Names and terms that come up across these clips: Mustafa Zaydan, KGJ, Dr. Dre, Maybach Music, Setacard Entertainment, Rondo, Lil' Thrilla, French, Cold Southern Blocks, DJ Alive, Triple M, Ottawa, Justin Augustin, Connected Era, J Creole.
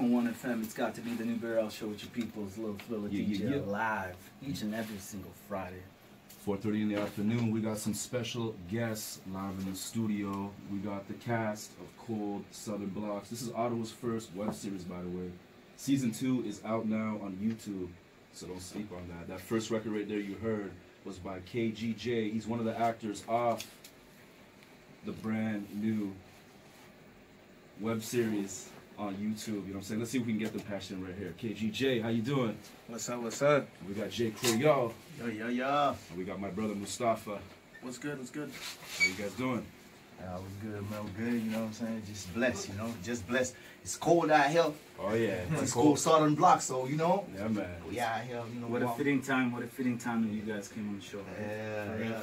on 1FM, it's got to be the New Barrel Show with your people's Lil' Thrilla, DJ Alive, each and every single Friday. 4:30 in the afternoon, we got some special guests live in the studio. We got the cast of Cold Southern Blocks. This is Ottawa's first web series, by the way. Season 2 is out now on YouTube, so don't sleep on that. That first record right there you heard was by KGJ. He's one of the actors off the brand new web series on YouTube, you know what I'm saying? Let's see if we can get the passion right here. KGJ, how you doing? What's up, what's up? We got J Creole. Yo, yo, yo. And we got my brother Mustafa. What's good, what's good? How you guys doing? What's good, man? We're good, you know what I'm saying? Just blessed, you know? Just blessed. It's cold out here. Oh, yeah. It's cold Southern Block, so, you know? Yeah, man. We out here, you know? What a fitting time that you guys came on the show. Yeah,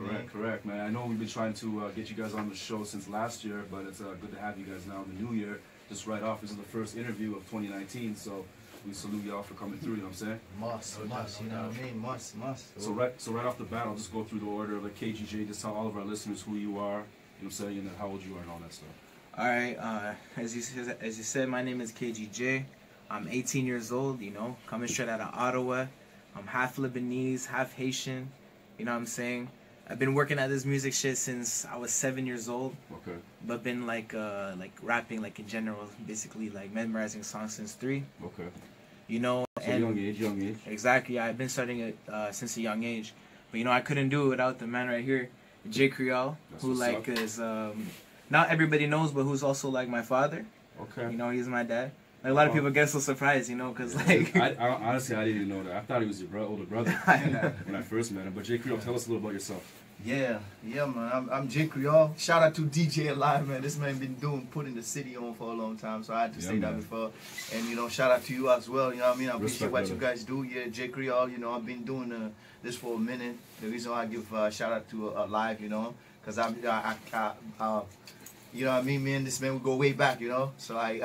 right? Correct, man. I know we've been trying to get you guys on the show since last year, but it's good to have you guys now in the new year. Just right off, this is the first interview of 2019, so we salute y'all for coming through, you know what I'm saying? Must, you know what I mean? Must. So right off the bat, I'll just go through the order of the KGJ, just tell all of our listeners who you are, you know what I'm saying, and how old you are and all that stuff. All right, as you said, my name is KGJ. I'm 18 years old, you know, coming straight out of Ottawa. I'm half Lebanese, half Haitian, you know what I'm saying? I've been working at this music shit since I was 7 years old. Okay. But been like rapping like in general, basically like memorizing songs since 3. Okay. You know. So and young age. Exactly. I've been studying it since a young age, but you know I couldn't do it without the man right here, J Creole, who like is not everybody knows, but who's also like my father. Okay. You know he's my dad. Like a lot of people get so surprised, you know, because like... I honestly, I didn't know that. I thought he was your older brother when I first met him. But J Creole, tell us a little about yourself. Yeah, man. I'm J Creole. Shout out to DJ Alive, man. This man been putting the city on for a long time, so I had to say that before. And, you know, shout out to you as well. You know what I mean? I appreciate what you guys do. Yeah, J Creole, you know, I've been doing this for a minute. The reason why I give shout out to Alive, you know, because you know what I mean, me and this man, we go way back, you know? So I've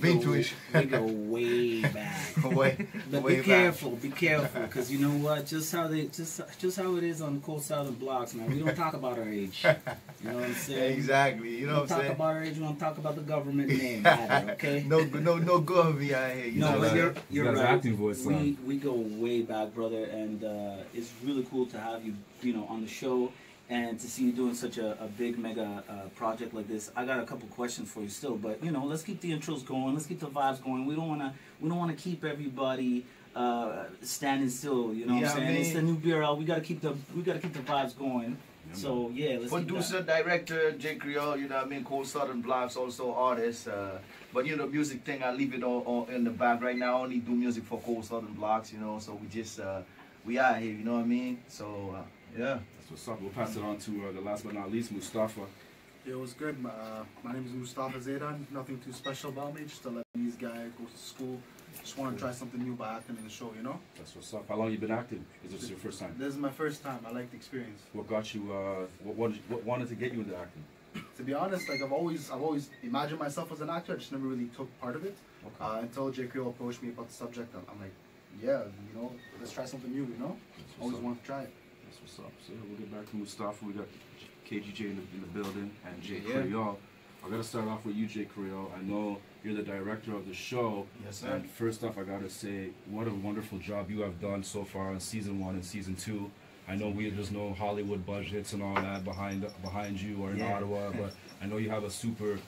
been to it. We go way back. But be careful, because you know what? Just how it is on the Cold Southern Blocks, man. We don't talk about our age. You know what I'm saying? Exactly. You know what I'm saying? We don't talk about our age, we don't talk about the government name either, okay? No government out here. No, but you're right. We go way back, brother, and it's really cool to have you, you know, on the show. And to see you doing such a big, mega project like this, I got a couple questions for you still. But you know, let's keep the intros going. Let's keep the vibes going. We don't wanna keep everybody standing still. You know what I'm saying? I mean, it's the new BRL. We gotta keep the vibes going. Yeah, so yeah, let's producer, director, J Creole. You know what I mean? Cold Southern Blocks, also artist. But you know, the music thing, I leave it all in the back right now. I only do music for Cold Southern Blocks. You know, so we just we out here. You know what I mean? So yeah. So we'll pass it on to the last but not least, Mustafa. Yeah, what's good? My name is Mustafa Zaydan. Nothing too special about me, just a Lebanese guy, goes to school. Just want to try something new by acting in the show, you know? That's what's up. How long you been acting? Is this your first time? This is my first time. I like the experience. What got you, what wanted to get you into acting? To be honest, like I've always imagined myself as an actor. I just never really took part of it. Okay. Until J Creole approached me about the subject. I'm like, yeah, you know, let's try something new, you know? Always wanted to try it. What's up? So we'll get back to Mustafa. We got KGJ in the building and J Creole. I gotta start off with you, J Creole. I know you're the director of the show. Yes, sir. And first off, I gotta say, what a wonderful job you have done so far in season 1 and season 2. I know there's no Hollywood budgets and all that behind you or in Ottawa, but I know you have a super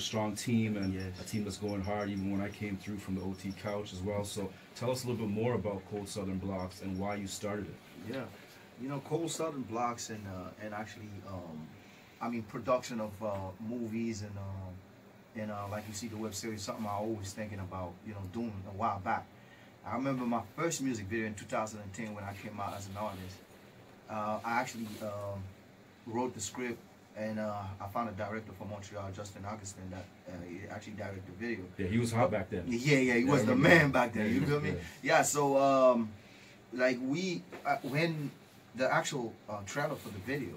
strong team and a team that's going hard. Even when I came through from the OT couch as well. So tell us a little bit more about Cold Southern Blocks and why you started it. Yeah, you know, Cold Southern Blocks and actually, I mean, production of movies and like you see the web series, something I always thinking about, you know, doing a while back. I remember my first music video in 2010 when I came out as an artist. I actually wrote the script and I found a director from Montreal, Justin Augustin, that actually directed the video. Yeah, he was hot back then. Yeah, he was the man back then, you feel me? Yeah, so... like we, when the actual trailer for the video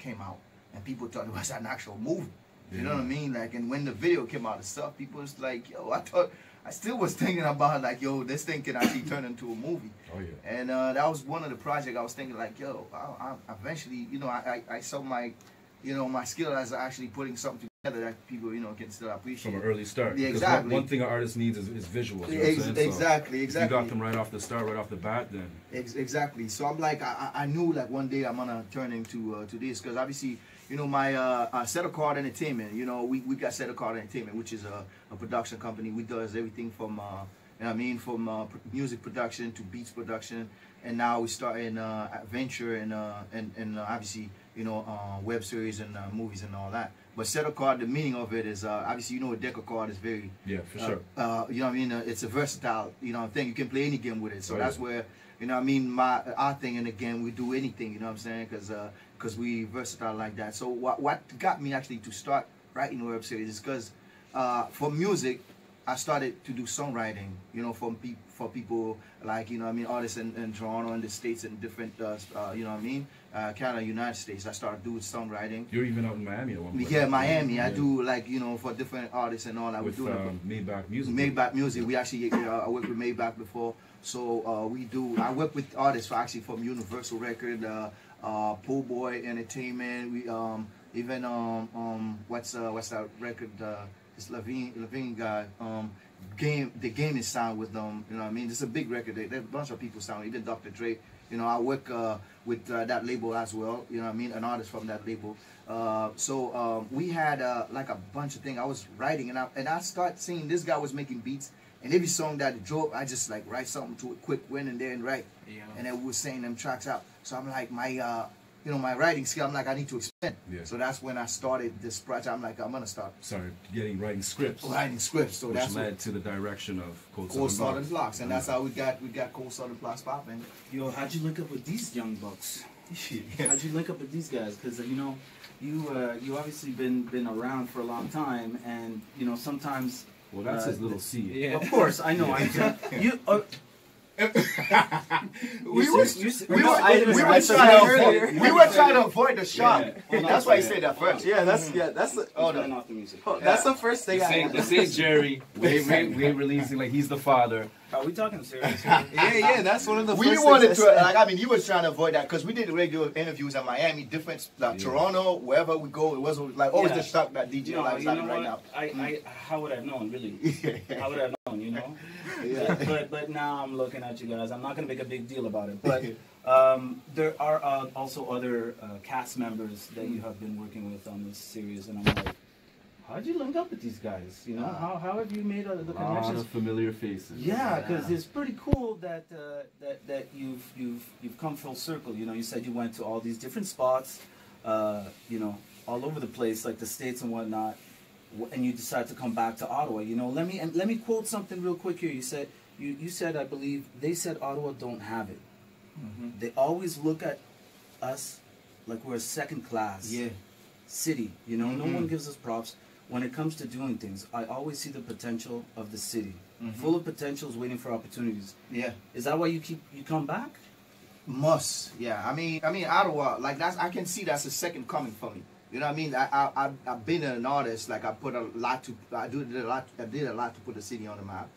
came out, and people thought it was an actual movie, you know what I mean? Like, and when the video came out and stuff, people was like, yo, I still was thinking about like, yo, this thing can actually turn into a movie. Oh yeah. And that was one of the projects I was thinking like, yo, I eventually, you know, I saw my you know, my skill as actually putting something together that people, you know, can still appreciate. From an early start. Yeah, exactly. One thing an artist needs is visuals. You know exactly, so exactly. You got them right off the start, right off the bat then. Exactly. So I'm like, I knew like one day I'm going to turn into to this, because obviously, you know, my Setacard Entertainment, you know, we got Setacard Entertainment, which is a production company. We does everything from, you know what I mean, from music production to beats production. And now we start in adventure and obviously, you know, web series and movies and all that. But Setacard, the meaning of it is obviously, you know, a deck of card is very, yeah, for sure. You know what I mean? It's a versatile, you know, thing. You can play any game with it. So that's where, you know what I mean, our thing in the game, we do anything, you know what I'm saying? Because we versatile like that. So what got me actually to start writing web series is because for music, I started to do songwriting, you know, for people like, you know what I mean, artists in Toronto and the States and different, you know what I mean, Canada, United States. I started doing songwriting. You're even out in Miami at one point. Yeah, Miami. Yeah. I do, like, you know, for different artists and all that. With Maybach Music. Maybach Music. Yeah. We actually, I worked with Maybach before. So we do, I work with artists from Universal Record, Po' Boy Entertainment. We even, what's that record? It's Levine guy. The Game is signed with them. You know what I mean? It's a big record. There's a bunch of people signed. Even Dr. Dre. You know, I work with that label as well. You know what I mean? An artist from that label. So we had like a bunch of things. I was writing, and I start seeing this guy was making beats. And every song that he drove, I just like write something to it quick, went in there and write. Yeah. And then we were saying them tracks out. So I'm like, my you know, my writing skill, I'm like, I need to expand. Yeah. So that's when I started this project. I'm like, I'm going to start. Started getting writing scripts. Writing scripts. So that's led to the direction of Cold Southern Blocks. And that's how we got Cold Southern Blocks popping. Yo, how'd you link up with these young bucks? How'd you link up with these guys? Because, you know, you obviously been around for a long time. And, you know, sometimes... Well, that's his little seed. Yeah. Of course, I know. Yeah. We were trying to avoid the shock. Yeah. Well, that's why you said that first. Yeah, that's the, off the music. Oh, yeah. That's the first thing. The same Jerry. we releasing like he's the father. Are we talking seriously? yeah, that's one of the. We wanted to like. I mean, he was trying to avoid that because we did regular interviews in Miami, different like Toronto, wherever we go. It wasn't like always the shock that DJ Alive is right now. How would I have known really? How would I have known? You know. Yeah. But now I'm looking at you guys. I'm not going to make a big deal about it. But there are also other cast members that you have been working with on this series, and I'm like, how did you link up with these guys? You know, how have you made the connections? A lot of familiar faces. Yeah, because it's pretty cool that that you've come full circle. You know, you said you went to all these different spots, you know, all over the place, like the States and whatnot. And you decide to come back to Ottawa, you know. Let me quote something real quick here. You said, I believe they said Ottawa don't have it. Mm-hmm. They always look at us like we're a second-class city. You know, no one gives us props when it comes to doing things. I always see the potential of the city, full of potentials, waiting for opportunities. Yeah, is that why you come back? Must, yeah. I mean, Ottawa, like that's I can see that's a second coming for me. You know what I mean? I've been an artist. Like I did a lot to put the city on the map.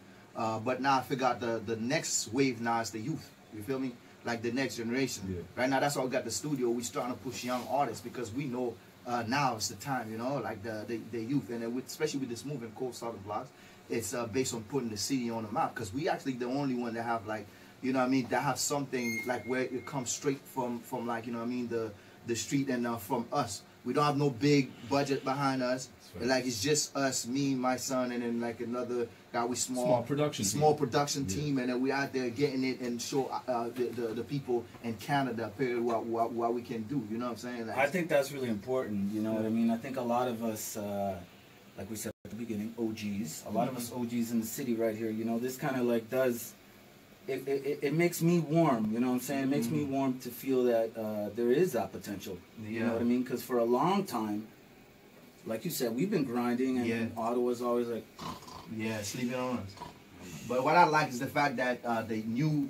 But now I figure out the next wave now is the youth. You feel me? Like the next generation. Yeah. Right now, that's why we got the studio. We're starting to push young artists because we know now is the time. You know, like the youth, and especially with this movement, Cold Southern Blocks, it's based on putting the city on the map because we actually the only one that have like, you know what I mean, that have something like where it comes straight from like, you know what I mean, the street and from us. We don't have no big budget behind us. Right. Like it's just us, me, my son, and then like another guy. We small production team, and then we out there getting it and show the people in Canada period what we can do. You know what I'm saying? Like, I think that's really important. You know what I mean? I think a lot of us, like we said at the beginning, OGs. A lot of us OGs in the city right here. You know, this kind of like does. It makes me warm, you know what I'm saying? It makes me warm to feel that there is that potential, you know what I mean? Because for a long time, like you said, we've been grinding and Ottawa's always like... Yeah, sleeping on us. But what I like is the fact that the new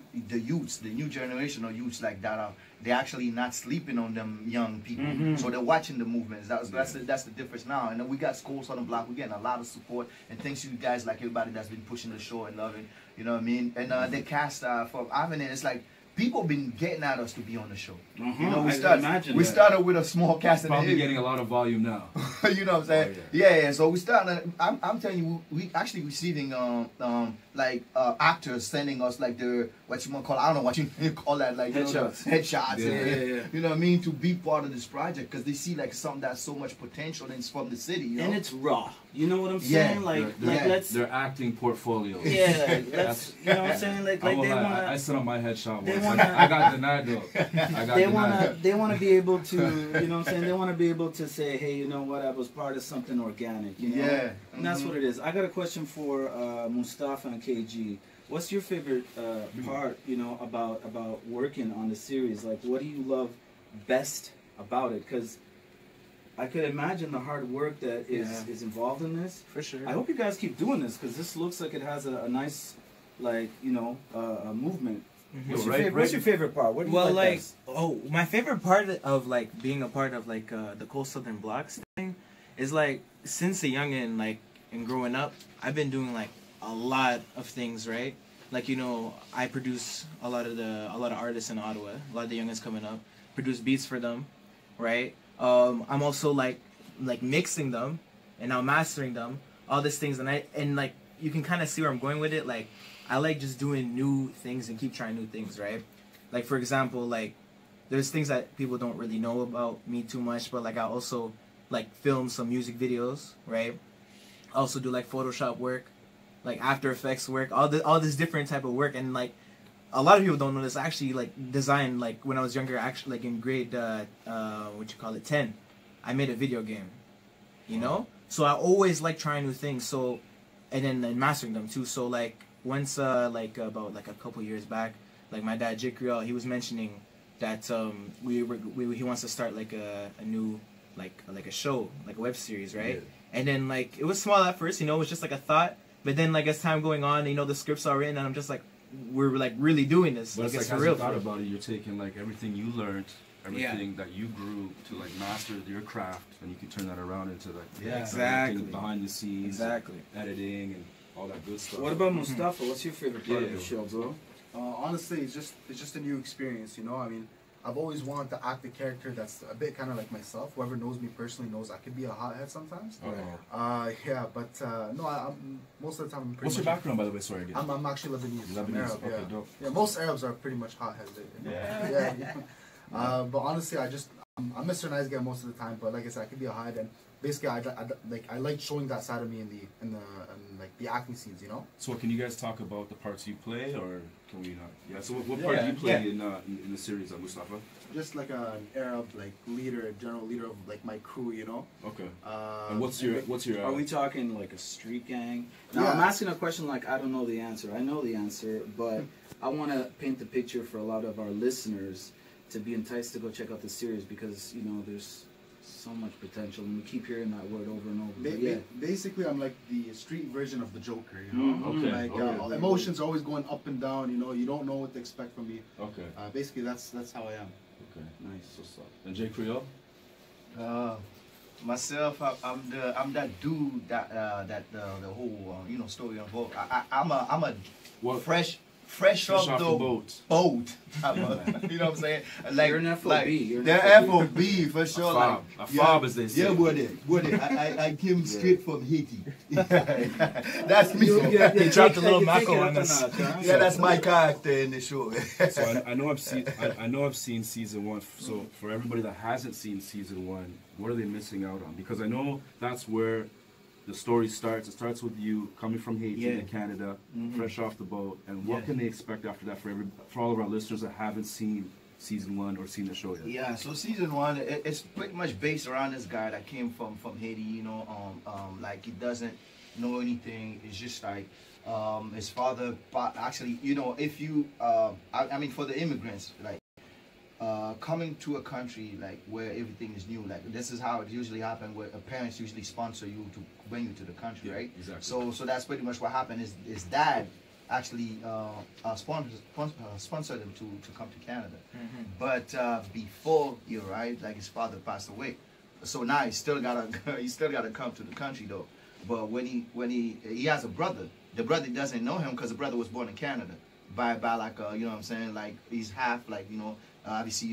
generation of youths like that are... They're actually not sleeping on them young people. So they're watching the movements. That's the difference now. And then we got schools on the block. We're getting a lot of support. And thanks to you guys, like everybody that's been pushing the show and loving. You know what I mean? And the cast from Avenue, it's like people been getting at us to be on the show. You know, we started with a small cast. Probably getting a lot of volume now. You know what I'm saying? Oh, yeah. Yeah, yeah. So we started. I'm telling you, we actually receiving like actors sending us like the what you want to call I don't know what you call that like headshots, you know, headshots. Yeah. And, yeah, yeah. You know what I mean? To be part of this project because they see like something that's so much potential and it's from the city. You know? And it's raw. You know what I'm saying? Yeah. Like, their acting portfolios. Yeah, that's you know what I'm saying. Like they want. I sit on my headshot. I got denied though. They wanna be able to, you know what I'm saying? They wanna be able to say, hey, you know what? I was part of something organic, you know? Yeah. And that's what it is. I got a question for Mustafa and KG. What's your favorite part, you know, about working on the series? Like, what do you love best about it? Because I could imagine the hard work that is involved in this. For sure. I hope you guys keep doing this because this looks like it has a nice, like, you know, movement. What's your favorite part? What do you my favorite part of like being a part of like the Cold Southern Blocks thing is like since a youngin and growing up, I've been doing like a lot of things, right? Like you know, I produce a lot of artists in Ottawa, a lot of the youngins coming up, produce beats for them, right? I'm also like mixing them and now mastering them, all these things, and like you can kind of see where I'm going with it, like. I like just doing new things and keep trying new things, right? Like, for example, like, there's things that people don't really know about me too much, but, like, I also, like, film some music videos, right? I also do, like, Photoshop work, like, After Effects work, all this different type of work. And, like, a lot of people don't know this. I actually, like, designed, like, when I was younger, actually, like, in grade, 10, I made a video game, you know? So I always like trying new things, so, and then and mastering them, too. So, like... Once, like, about, like, a couple years back, like, my dad, J Creole, he was mentioning that he wants to start, like, a new, like a show, like a web series, right? Yeah. And then, like, it was small at first, you know, it was just, like, a thought. But then, like, as time going on, you know, the scripts are written, and I'm just, like, we're, like, really doing this. But it's like, as you thought about it, you're taking, like, everything you learned, everything that you grew to, like, master your craft, and you can turn that around into, like, behind the scenes, editing, and... all that good stuff. What about Mustafa? What's your favorite part of the show, bro? Honestly, it's just a new experience, you know? I mean, I've always wanted to act a character that's a bit kind of like myself. Whoever knows me personally knows I could be a hothead sometimes. Most of the time I'm pretty What's your background, by the way? Sorry again. I'm actually Lebanese. Lebanese. I'm Arab, okay, dope. Yeah, most Arabs are pretty much hotheads. You know? Yeah. But honestly, I'm Mr. Nice Guy most of the time, but like I said, I could be a hothead and... basically, I like showing that side of me in like the acting scenes, you know. So, can you guys talk about the parts you play, or can we not? Yeah. So, what part do you play in the series, Mustafa? Just like an Arab, like leader, general leader of like my crew, you know. Okay. And what's your? Are we talking like a street gang? Now, I'm asking a question like I don't know the answer. I know the answer, but I want to paint the picture for a lot of our listeners to be enticed to go check out the series because you know there's. So much potential, and we keep hearing that word over and over. Basically, I'm like the street version of the Joker, you know? Emotions are always going up and down, you know? You don't know what to expect from me. Okay. Basically, that's how I am. Okay. Nice. What's up? And J Creole? Myself, I'm that dude that the whole, you know, story unfold. I'm fresh off the boat. You know what I'm saying? Like, you're an FOB. Like, you're an FOB for sure. A fob as they say. Yeah, would it? I came straight from Haiti. That's me. They dropped a little maco on us. Yeah, that's my character in the show. So I know I've seen season one. So for everybody that hasn't seen season one, what are they missing out on? Because I know that's where. The story starts. It starts with you coming from Haiti to Canada, fresh off the boat. And what can they expect after that for all of our listeners that haven't seen season one or seen the show yet? Yeah, so season one, it's pretty much based around this guy that came from Haiti. You know, like he doesn't know anything. It's just like his father. Actually, you know, if you, I mean, for the immigrants, like. Coming to a country like where everything is new, like this is how it usually happens. Where parents usually sponsor you to bring you to the country, right? Exactly. So that's pretty much what happened. Is his dad actually sponsored him to come to Canada, but before he arrived, like his father passed away. So now he still gotta come to the country though. But when he has a brother, the brother doesn't know him because the brother was born in Canada. by like you know what I'm saying, like he's half like, you know, obviously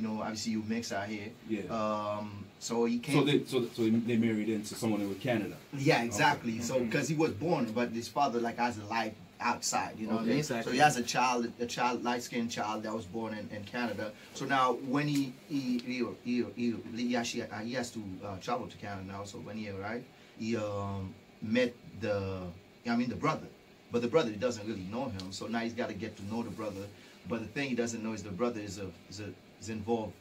you mix out here. Yeah. So he came. So they married into someone in Canada. Yeah, exactly. Okay. So because he was born, but his father like has a life outside, you know. Okay, what I mean? Exactly. So he has a light-skinned child that was born in Canada. So now when he has to travel to Canada now. So when he arrived, he met the brother, but the brother doesn't really know him. So now he's got to get to know the brother. But the thing he doesn't know is the brother is involved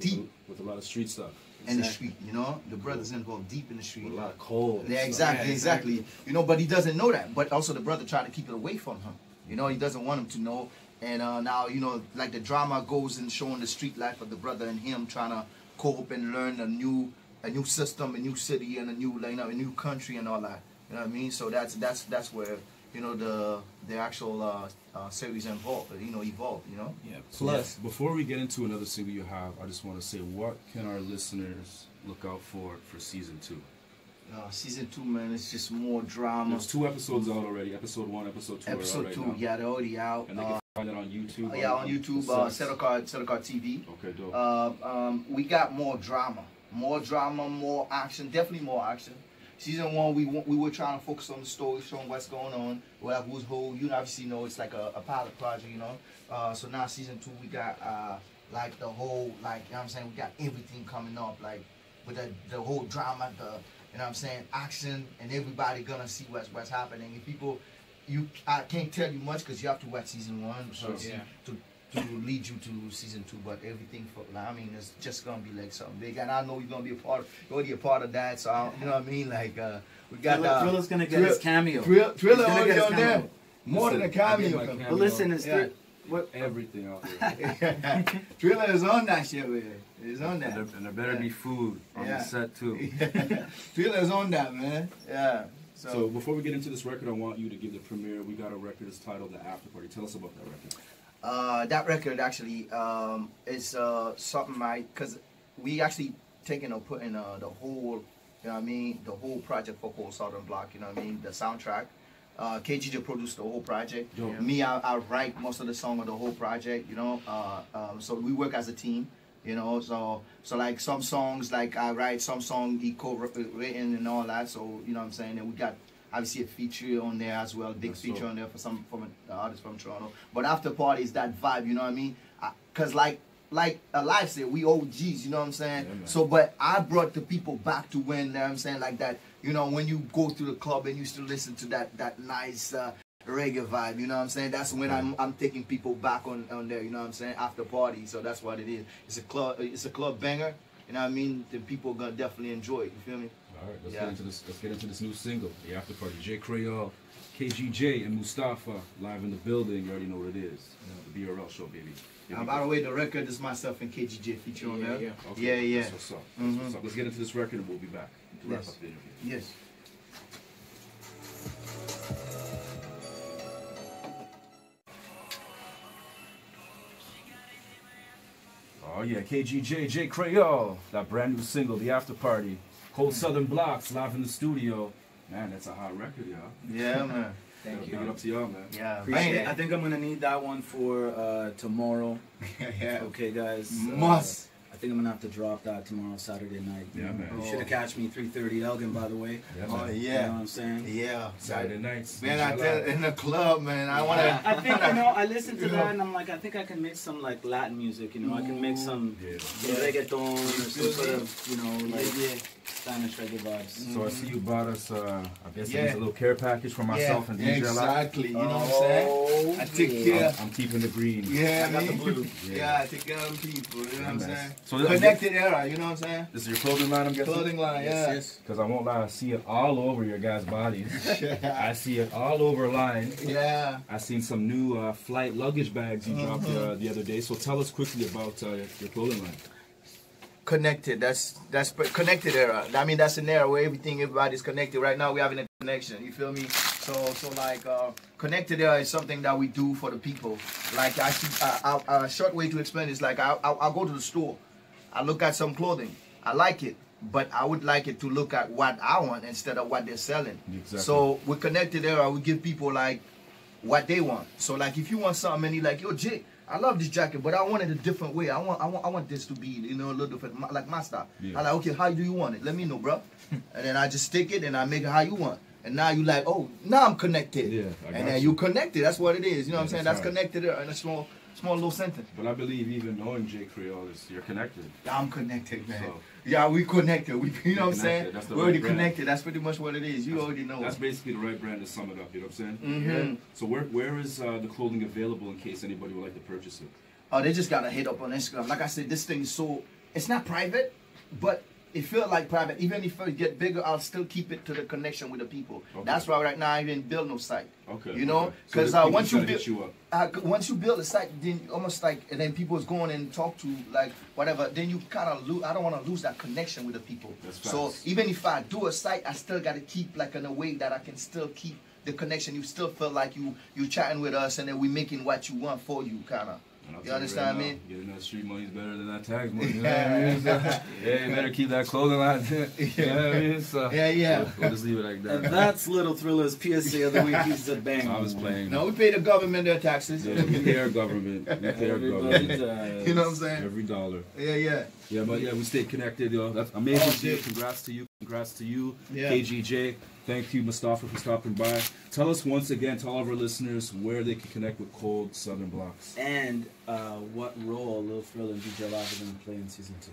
deep with a lot of street stuff. Exactly. In the street, you know, the brother's involved deep in the street. With a lot of cold. Yeah, exactly, exactly. You know, but he doesn't know that. But also the brother tried to keep it away from him. You know, he doesn't want him to know. And now, you know, like the drama goes in showing the street life of the brother and him trying to cope and learn a new system, a new city, and a new country and all that. You know what I mean? So that's where, you know, the actual series involved, you know, evolved, you know. Yeah. Plus, before we get into another single you have, I just want to say, what can our listeners look out for season 2? Season 2, man, it's just more drama. There's 2 episodes out already. Episode 1, episode 2. Episode 2, yeah, they're already out. And they can find it on YouTube. Yeah, on YouTube, Setacard TV. Okay, dope. We got more action, definitely more action. Season 1, we were trying to focus on the story, showing what's going on, who's who. You obviously know it's like a pilot project, you know. So now season 2, we got like the whole, like, you know what I'm saying, we got everything coming up, like with the whole drama, you know what I'm saying, action, and everybody gonna see what's happening. And people, I can't tell you much because you have to watch season 1 to lead you to season 2, but everything for, I mean, it's just gonna be like something big, and I know you're gonna be a part of that. So you know what I mean, like we got Thrilla's gonna get his cameo. Thrilla already on there, more than a cameo. But listen, it's everything out there. Thrilla is on that shit, man. It's on that, and there better be food on the set too. Thrilla is on that, man. Yeah. So before we get into this record, I want you to give the premiere. We got a record that's titled "The After Party." Tell us about that record. That record actually is something because we actually taking or putting the whole, you know what I mean, the whole project for Cold Southern Block, you know what I mean, the soundtrack. KGJ produced the whole project. Yeah. Me, I write most of the song of the whole project, you know. So we work as a team, you know. So like some songs, like I write some song, he co-written and all that. So you know what I'm saying. And we got, obviously, a feature on there as well, big feature on there for some artists from Toronto. But After Party is that vibe, you know what I mean? Because like Alive said, we OGs, you know what I'm saying? Yeah, so, but I brought the people back to when, you know what I'm saying, like that, you know, when you go to the club and you still listen to that nice reggae vibe, you know what I'm saying? That's when I'm taking people back on there, you know what I'm saying? After Party, so that's what it is. It's a club banger, you know what I mean? The people are going to definitely enjoy it, you feel me? All right, let's get into this new single, The After Party. J Creole, KGJ, and Mustafa live in the building. You already know what it is. Yeah. The BRL show, baby. By the way, the record is myself and KGJ feature on there. Yeah, okay. Yeah. That's what's up. Let's get into this record and we'll be back to wrap up the interview. Yes. Oh yeah, KGJ, J Creole, that brand new single, The After Party. Cold Southern Blocks live in the studio. Man, that's a hot record, y'all. Yeah, man. Thank you. Give it up to y'all, man. Yeah, I think I'm gonna need that one for tomorrow. Yeah. Okay, guys. Must. I think I'm gonna have to drop that tomorrow, Saturday night. Yeah, man. You should have catch me 3:30 Elgin, by the way. Yeah, man. Oh yeah. You know what I'm saying? Yeah. Saturday nights. Man, I tell in the club, man. I wanna. Yeah. I think, you know, I listened to that and I'm like, I think I can make some like Latin music. You know, I can make some reggaeton or some sort of, you know, like. Yeah. Spanish reggae vibes. So I see you bought us, I guess it was a little care package for myself and DJ Alive. Exactly, you know what I'm saying? I take care. I'm keeping the green. Yeah, I got the blue. Yeah, I take care of them people, you know what I'm saying? So Connected Era, you know what I'm saying? This is your clothing line, I'm guessing? Clothing line, yeah. Because I won't lie, I see it all over your guys' bodies. I see it all over line. Yeah. I seen some new flight luggage bags you dropped the other day. So tell us quickly about your clothing line. Connected, that's Connected Era. I mean, that's an era where everybody's connected. Right now, we're having a connection, you feel me? So like, Connected Era is something that we do for the people. Like, a short way to explain is like, I'll go to the store, I look at some clothing, I like it, but I would like it to look at what I want instead of what they're selling. Exactly. So, with Connected Era, we give people like what they want. So like if you want something and you're like, yo Jay, I love this jacket, but I want it a different way. I want this to be, you know, a little different, like my style. Yeah. I like, okay, how do you want it? Let me know, bro. And then I just take it and I make it how you want. And now you like, oh, now I'm connected. Yeah, and then you connected. That's what it is. You know what I'm saying? That's right. Connected in a small little sentence. But I believe even knowing J Creole is you're connected. I'm connected, man. So, yeah, we connected. You know what I'm saying? We're already connected. That's pretty much what it is. You already know. That's basically the right brand to sum it up. You know what I'm saying? Mm-hmm. Yeah. So where is the clothing available in case anybody would like to purchase it? Oh, they just gotta hit up on Instagram. Like I said, this thing is so it's not private, but it feels like private. Even if it get bigger, I'll still keep it to the connection with the people. Okay. That's why right now I didn't build no site. Okay. You know, because okay. So once you build a site, then almost like and then people's going and talk to like whatever. Then you kind of lose. I don't want to lose that connection with the people. That's facts. So even if I do a site, I still got to keep like in a way that I can still keep the connection. You still feel like you chatting with us, and then we making what you want for you, kind of. You understand me? Getting that street money is better than that tax money. You know what I mean? So, yeah, you better keep that clothing line. You know what I mean? So, yeah. We'll just leave it like that. And that's Lil' Thrilla's PSA of the week. He's the bang. I was playing. No, we pay the government their taxes. Yeah, we pay our government. We pay our government. You know what I'm saying? Every dollar. Yeah. Yeah, but yeah, we stay connected, yo. That's amazing. Dude. Congrats to you. Congrats to you, KGJ. Thank you, Mustafa, for stopping by. Tell us once again, to all of our listeners, where they can connect with Cold Southern Blocks. And what role Lil' Thrilla and DJ Alive are going to play in season 2.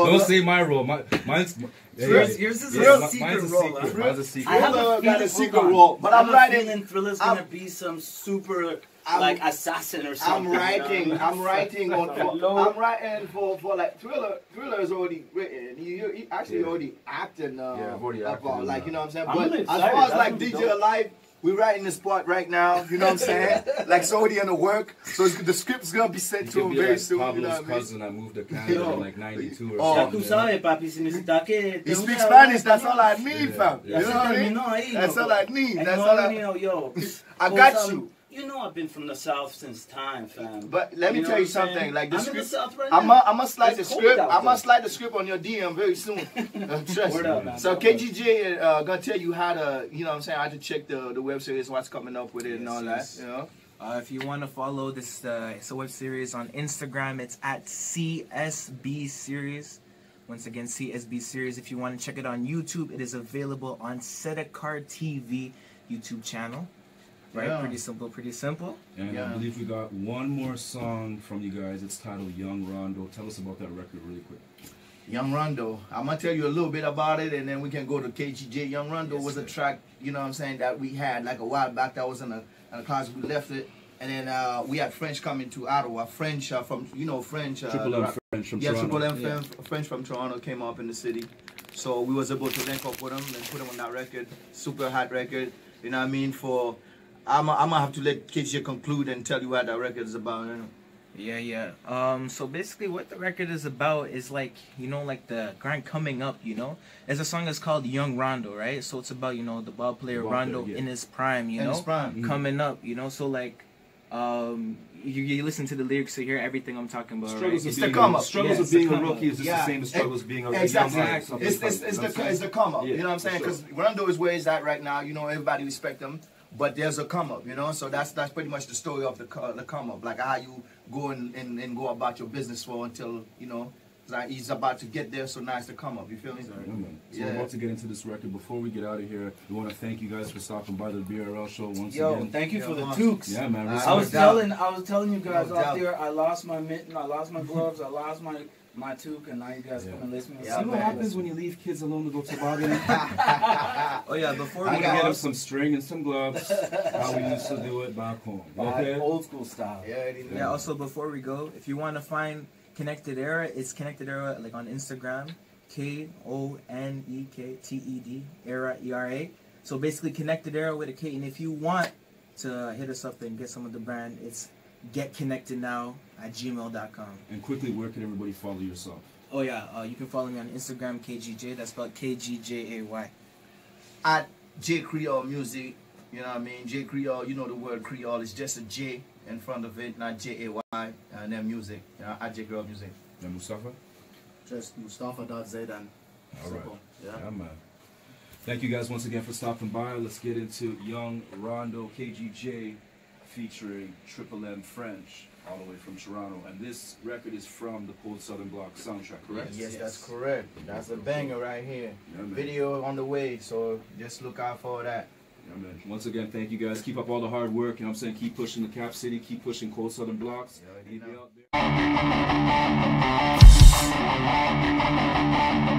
Don't say my role. Mine's yours is a secret role. Mine's a secret. I got a secret role, but I'm writing. And Thrilla's gonna be some super like assassin or something. I'm writing for like Thrilla is already written. He actually already acting. Yeah, I've already acted. Like you know what I'm saying. But as far as like DJ Alive. We're writing this part right now, you know what I'm saying? Like, it's already in the work, so the script's gonna be sent to him very soon. Pablo's cousin, I moved to Canada in like 92 or something. He speaks Spanish, that's all I need, fam. You know what I mean? That's all I need. That's all I need. Yo, I got you. You know I've been from the South since time, fam. But let me tell you something. Like I'm in the South right now. I'm gonna slide the script. I'm gonna slide the script on your DM very soon. Trust me. So KGJ gonna tell you how to, you know what I'm saying, how to check the web series, what's coming up with it and all that. You know? If you want to follow this, it's a web series on Instagram. It's at CSB Series. Once again, CSB Series. If you want to check it on YouTube, it is available on Setacard TV YouTube channel. Right, yeah. Pretty simple. And I believe we got one more song from you guys. It's titled Young Rondo. Tell us about that record really quick. Young Rondo. I'm going to tell you a little bit about it, and then we can go to KGJ. Young Rondo was a track, you know what I'm saying, that we had like a while back. That was in a closet. We left it. And then we had French coming to Ottawa. French from, you know, French. Triple M French from Toronto. Triple M French from Toronto came up in the city. So we was able to link up with him and put him on that record. Super hot record. You know what I mean? For... I'm gonna have to let KJ conclude and tell you what that record is about. You know? So basically, what the record is about is like, you know, like the grind coming up. You know, there's a song that's called Young Rondo, right? So it's about, you know, the ball player Rondo in his prime. You know, coming up. You know, so like, you listen to the lyrics to hear everything I'm talking about. Struggles right? It's the come up. Struggles of being a rookie is just the same as struggles being a young. It's the come up. You know what I'm saying? Because Rondo is where he's at right now. You know, everybody respect him. But there's a come up, you know. So that's pretty much the story of the come up, like how you go and go about your business for until you know like he's about to get there. So now it's the come up. You feel me? So we're about to get into this record. Before we get out of here, we want to thank you guys for stopping by the BRL show once again. Thank you for the tukes. Yeah, man. I was telling you guys out there, I lost my mitten, I lost my gloves, I lost my toque, and now you guys come and listen. See what happens when you leave kids alone to go toboggan? Before we get them some string and some gloves, how we used to do it back home. Okay? Old school style. Yeah, also before we go, if you want to find Connected Era, it's Connected Era like on Instagram, KONEKTED, Era, ERA. So basically Connected Era with a K. And if you want to hit us up and get some of the brand, it's getconnectednow@gmail.com. And quickly, where can everybody follow yourself? You can follow me on Instagram, KGJ. That's spelled KGJAY. At J Creole Music. You know what I mean? J Creole, you know the word Creole. It's just a J in front of it, not J-A-Y, and then music. At J Creole Music. And Mustafa? Just Mustafa.Zaydan. All right. Yeah, man. Thank you guys once again for stopping by. Let's get into Young Rondo KGJ featuring Triple M French, all the way from Toronto. And this record is from the Cold Southern Blocks soundtrack, correct? Yes, yes, that's correct. That's a banger right here. Yeah, video on the way, so just look out for that. Yeah, man. Once again, thank you guys. Keep up all the hard work. You know what I'm saying? Keep pushing the Cap City. Keep pushing Cold Southern Blocks. Yeah,